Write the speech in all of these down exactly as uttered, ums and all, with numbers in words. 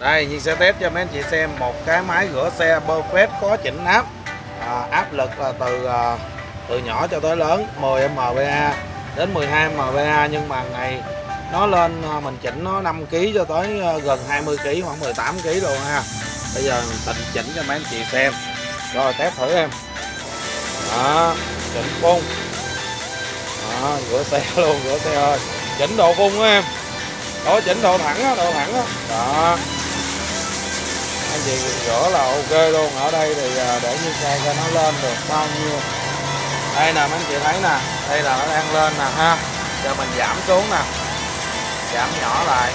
Đây, Nhiên sẽ test cho mấy anh chị xem một cái máy rửa xe Perfect có chỉnh áp, à, áp lực là từ à, từ nhỏ cho tới lớn, mười mê pê a đến mười hai mê pê a, nhưng mà này nó lên mình chỉnh nó năm ki lô gam cho tới gần hai mươi ki lô gam, khoảng mười tám ki lô gam luôn ha. Bây giờ mình chỉnh cho mấy anh chị xem. Rồi test thử em. Đó, chỉnh phun. Đó, rửa xe luôn, rửa xe ơi. Chỉnh độ phun á em. Đó, chỉnh độ thẳng á, độ thẳng á. Đó. Anh chị rửa là ok luôn. Ở đây thì để như xe cho nó lên được bao nhiêu. Đây nè mấy anh chị thấy nè, đây là nó đang lên nè ha. Giờ mình giảm xuống nè. Giảm nhỏ lại.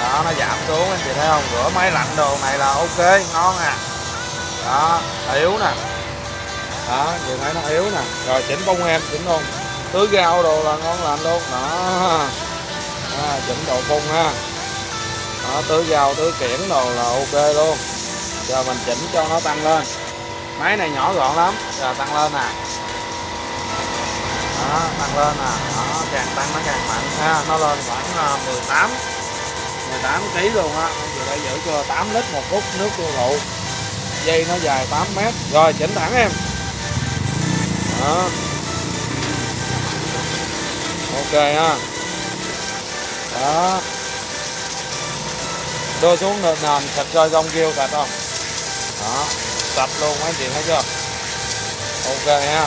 Đó, nó giảm xuống anh chị thấy không? Rửa máy lạnh đồ này là ok, ngon à. Đó, yếu nè. Đó, anh chị thấy nó yếu nè. Rồi chỉnh bông em, chỉnh luôn. Tưới rau đồ là ngon lành luôn. Đó. À, chỉnh độ phun ha. Đó, tưới rau, tưới kiển đồ là ok luôn. Giờ mình chỉnh cho nó tăng lên. Máy này nhỏ gọn lắm. Giờ tăng lên nè. Đó, tăng lên nè. Đó, càng tăng nó càng mạnh ha. Nó lên khoảng mười tám mười tám ki lô gam luôn á. Anh chị đã giữ cho tám lít một phút nước tiêu thụ. Dây nó dài tám mét. Rồi chỉnh thẳng em. Đó. Ok ha. Đó. Đưa xuống nền nền sạch rơi rong kêu sạch không? Đó, sạch luôn mấy anh chị thấy chưa? Ok ha.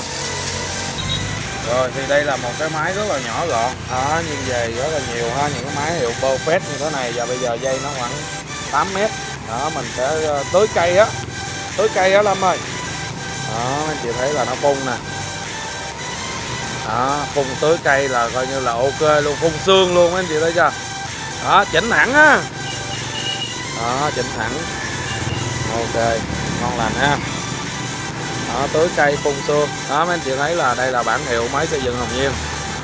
Rồi thì đây là một cái máy rất là nhỏ gọn, à, nhìn về rất là nhiều ha, những cái máy hiệu Perfect như thế này. Và bây giờ dây nó khoảng tám mét. Đó, mình sẽ tưới cây á, tưới cây á Lâm ơi. Đó, anh chị thấy là nó phun nè. Đó, phun tưới cây là coi như là ok luôn, phun xương luôn anh chị thấy chưa? Đó, chỉnh thẳng á. Đó, chỉnh thẳng. Ok, ngon lành ha. Đó, tưới cây phun xương. Đó, mấy anh chị thấy là đây là bản hiệu Máy Xây Dựng Hồng Nhiên.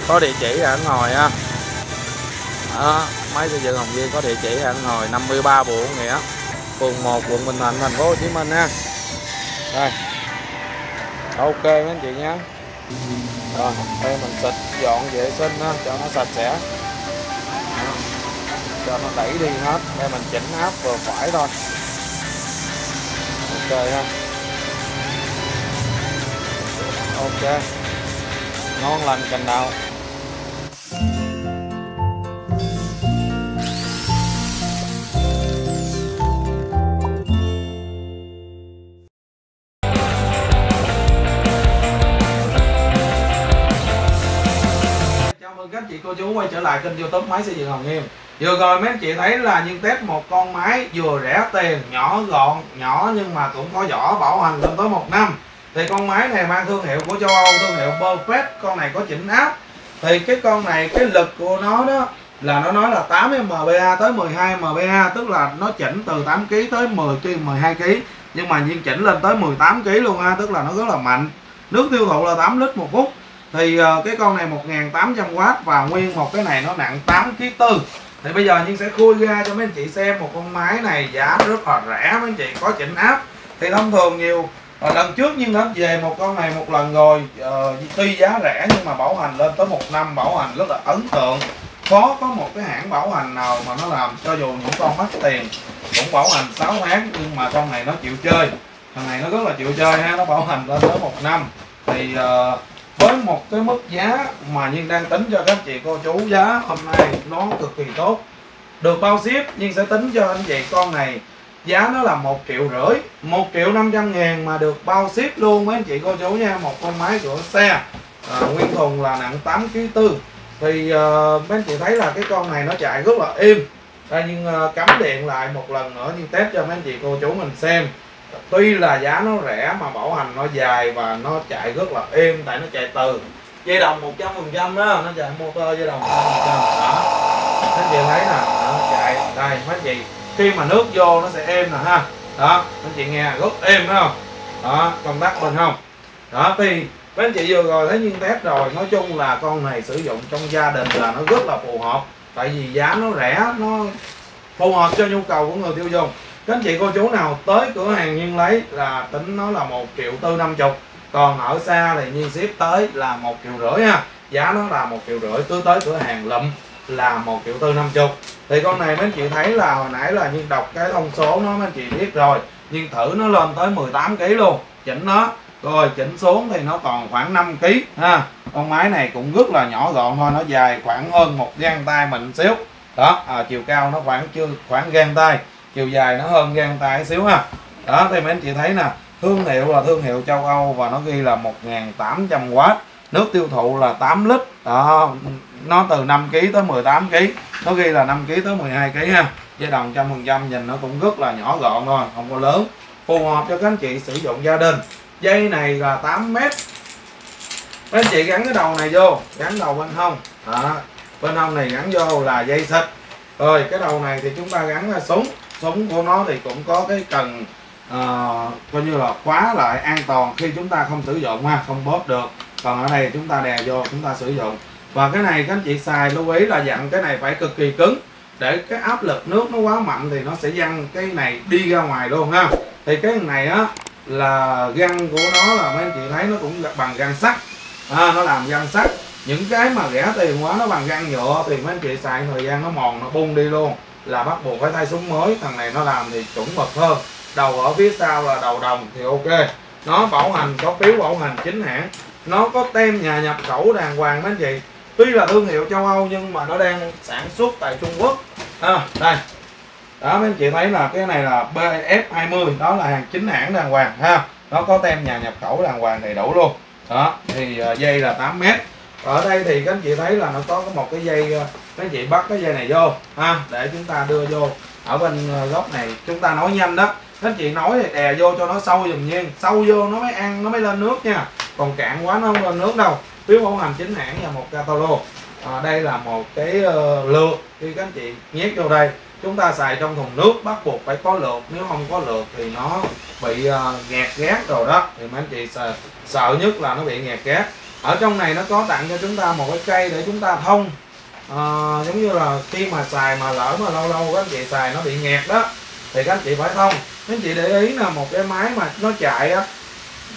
Có địa chỉ ở ngoài ha. Đó, Máy Xây Dựng Hồng Nhiên có địa chỉ ở ngoài năm mươi ba Bùi Hữu Nghĩa, phường một, quận Bình Thạnh, thành phố Hồ Chí Minh ha. Đây. Ok mấy anh chị nhé. Rồi, đây mình xịt dọn vệ sinh ha, cho nó sạch sẽ. Đó, cho nó đẩy đi hết. Đây mình chỉnh áp vừa phải thôi. Ok ha. Ok, ngon lành cành đào. Các chị cô chú quay trở lại kênh YouTube Máy Xây Dựng Hồng Nhiên. Vừa rồi mấy anh chị thấy là Nhiên test một con máy vừa rẻ tiền, nhỏ gọn, nhỏ nhưng mà cũng có vỏ bảo hành lên tới một năm. Thì con máy này mang thương hiệu của châu Âu, thương hiệu Perfect. Con này có chỉnh áp. Thì cái con này cái lực của nó đó là nó nói là tám mê pê a tới mười hai mê pê a, tức là nó chỉnh từ tám ki lô gam tới mười ki lô gam, mười hai ki lô gam. Nhưng mà Nhiên chỉnh lên tới mười tám ki lô gam luôn ha, tức là nó rất là mạnh. Nước tiêu thụ là tám lít một phút. Thì cái con này một nghìn tám trăm oát và nguyên một cái này nó nặng tám ki lô gam tư. Thì bây giờ Nhiên sẽ khui ra cho mấy anh chị xem một con máy này giá rất là rẻ, mấy anh chị có chỉnh áp. Thì thông thường nhiều lần trước Nhiên đã về một con này một lần rồi, uh, tuy giá rẻ nhưng mà bảo hành lên tới một năm, bảo hành rất là ấn tượng. Khó có một cái hãng bảo hành nào mà nó làm cho dù những con mắc tiền cũng bảo hành sáu tháng, nhưng mà con này nó chịu chơi. Con này nó rất là chịu chơi ha, nó bảo hành lên tới một năm. Thì uh, với một cái mức giá mà Nhiên đang tính cho các chị cô chú, giá hôm nay nó cực kỳ tốt. Được bao ship, Nhiên sẽ tính cho anh chị con này giá nó là một triệu rưỡi, một triệu năm trăm ngàn mà được bao ship luôn mấy anh chị cô chú nha. Một con máy rửa xe à, nguyên thùng là nặng tám ki lô gam tư. Thì uh, mấy anh chị thấy là cái con này nó chạy rất là im. Đây Nhiên uh, cắm điện lại một lần nữa, Nhiên test cho mấy anh chị cô chú mình xem. Tuy là giá nó rẻ mà bảo hành nó dài và nó chạy rất là êm, tại nó chạy từ dây đồng một trăm phần trăm đó, nó chạy motor dây đồng một trăm phần trăm đó. Mấy anh chị thấy nè, nó chạy đây mấy anh chị, khi mà nước vô nó sẽ êm nè ha. Đó, mấy anh chị nghe rất êm phải không? Đó, công tắc lên không? Đó thì mấy anh chị vừa rồi thấy Nhiên test rồi, nói chung là con này sử dụng trong gia đình là nó rất là phù hợp, tại vì giá nó rẻ, nó phù hợp cho nhu cầu của người tiêu dùng. Các anh chị cô chú nào tới cửa hàng Nhiên lấy là tính nó là một triệu tư trăm năm mươi. Còn ở xa thì Nhiên ship tới là một triệu rưỡi ha. Giá nó là một triệu rưỡi, cứ tới cửa hàng lụm là một triệu tư năm mươi. Thì con này mấy anh chị thấy là hồi nãy là Nhiên đọc cái thông số nó mấy anh chị biết rồi, nhưng thử nó lên tới mười tám ký luôn, chỉnh nó rồi chỉnh xuống thì nó còn khoảng năm ký ha. Con máy này cũng rất là nhỏ gọn thôi, nó dài khoảng hơn một gang tay mình xíu đó, à, chiều cao nó khoảng chưa khoảng gang tay, chiều dài nó hơn gang tay xíu ha. Đó thì mấy anh chị thấy nè, thương hiệu là thương hiệu châu Âu và nó ghi là một nghìn tám trăm oát, nước tiêu thụ là tám lít đó, nó từ năm ký tới mười tám ký, nó ghi là năm ký tới mười hai ký ha. Dây đồng một trăm phần trăm nhìn nó cũng rất là nhỏ gọn thôi, không có lớn, phù hợp cho các anh chị sử dụng gia đình. Dây này là tám mét. Mấy anh chị gắn cái đầu này vô, gắn đầu bên hông đó. Bên hông này gắn vô là dây xịt. Rồi cái đầu này thì chúng ta gắn là súng. Súng của nó thì cũng có cái cần uh, coi như là khóa lại an toàn khi chúng ta không sử dụng ha, không bóp được. Còn ở đây chúng ta đè vô chúng ta sử dụng. Và cái này các anh chị xài lưu ý là dặn cái này phải cực kỳ cứng, để cái áp lực nước nó quá mạnh thì nó sẽ văng cái này đi ra ngoài luôn ha. Thì cái này á là găng của nó là mấy anh chị thấy nó cũng bằng găng sắt à, nó làm găng sắt. Những cái mà rẻ tiền quá nó bằng găng nhựa thì mấy anh chị xài thời gian nó mòn nó bung đi luôn, là bắt buộc phải thay súng mới. Thằng này nó làm thì chuẩn mực hơn. Đầu ở phía sau là đầu đồng thì ok. Nó bảo hành, có phiếu bảo hành chính hãng, nó có tem nhà nhập khẩu đàng hoàng mấy anh chị. Tuy là thương hiệu châu Âu nhưng mà nó đang sản xuất tại Trung Quốc à, đây. Đó mấy anh chị thấy là cái này là B F hai mươi, đó là hàng chính hãng đàng hoàng ha. Nó có tem nhà nhập khẩu đàng hoàng đầy đủ luôn. Đó, thì dây là tám mét. Ở đây thì các anh chị thấy là nó có một cái dây, các anh chị bắt cái dây này vô ha, để chúng ta đưa vô. Ở bên góc này chúng ta nối nhanh đó. Các anh chị nối thì đè vô cho nó sâu dùm Nhiên, sâu vô nó mới ăn, nó mới lên nước nha. Còn cạn quá nó không lên nước đâu. Phiếu bảo hành chính hãng và một catalog. À, đây là một cái uh, lược, khi các anh chị nhét vô đây, chúng ta xài trong thùng nước bắt buộc phải có lược, nếu không có lược thì nó bị uh, nghẹt gát rồi đó. Thì mấy anh chị sợ, sợ nhất là nó bị nghẹt gát. Ở trong này nó có tặng cho chúng ta một cái cây để chúng ta thông, uh, giống như là khi mà xài mà lỡ mà lâu lâu các anh chị xài nó bị nghẹt đó thì các anh chị phải thông. Các anh chị để ý là một cái máy mà nó chạy á,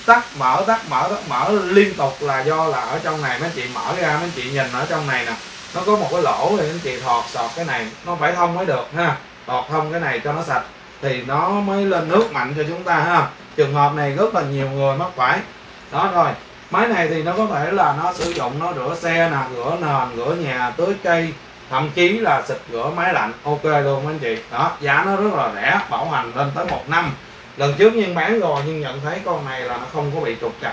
tắt mở tắt mở tắt mở liên tục là do là ở trong này mấy anh chị mở ra, mấy anh chị nhìn ở trong này nè, nó có một cái lỗ thì anh chị thọt sọt cái này, nó phải thông mới được ha. Thọt thông cái này cho nó sạch thì nó mới lên nước mạnh cho chúng ta ha. Trường hợp này rất là nhiều người mắc phải. Đó rồi, máy này thì nó có thể là nó sử dụng nó rửa xe nè, rửa nền, rửa nhà, tưới cây, thậm chí là xịt rửa máy lạnh, ok luôn anh chị. Đó, giá nó rất là rẻ, bảo hành lên tới một năm. Lần trước Nhiên bán rồi nhưng nhận thấy con này là nó không có bị trục trặc,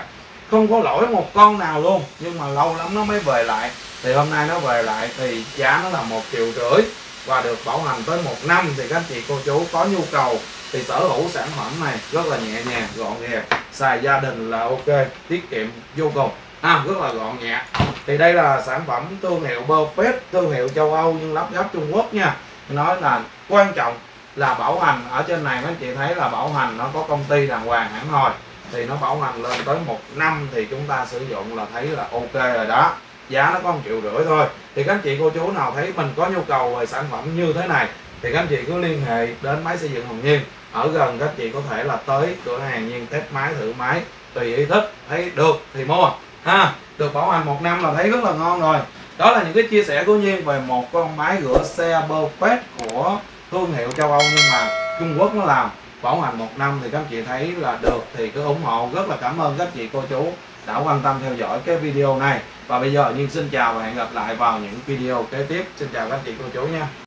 không có lỗi một con nào luôn. Nhưng mà lâu lắm nó mới về lại, thì hôm nay nó về lại thì giá nó là một triệu rưỡi và được bảo hành tới một năm. Thì các anh chị cô chú có nhu cầu thì sở hữu sản phẩm này rất là nhẹ nhàng, gọn nhẹ, xài gia đình là ok, tiết kiệm vô cùng à, rất là gọn nhẹ. Thì đây là sản phẩm thương hiệu Perfect, thương hiệu châu Âu nhưng lắp ráp Trung Quốc nha. Nói là quan trọng là bảo hành. Ở trên này mấy anh chị thấy là bảo hành nó có công ty đàng hoàng hẳn hồi, thì nó bảo hành lên tới một năm thì chúng ta sử dụng là thấy là ok rồi đó. Giá nó có một triệu rưỡi thôi. Thì các anh chị cô chú nào thấy mình có nhu cầu về sản phẩm như thế này thì các anh chị cứ liên hệ đến Máy Xây Dựng Hồng Nhiên ở gần. Các anh chị có thể là tới cửa hàng Nhiên test máy, thử máy, tùy ý thích, thấy được thì mua ha. Được bảo hành một năm là thấy rất là ngon rồi. Đó là những cái chia sẻ của Nhiên về một con máy rửa xe Perfect của thương hiệu châu Âu nhưng mà Trung Quốc nó làm, bảo hành một năm. Thì các anh chị thấy là được thì cứ ủng hộ. Rất là cảm ơn các chị cô chú đã quan tâm theo dõi cái video này. Và bây giờ Nhiên xin chào và hẹn gặp lại vào những video kế tiếp. Xin chào các chị cô chú nha.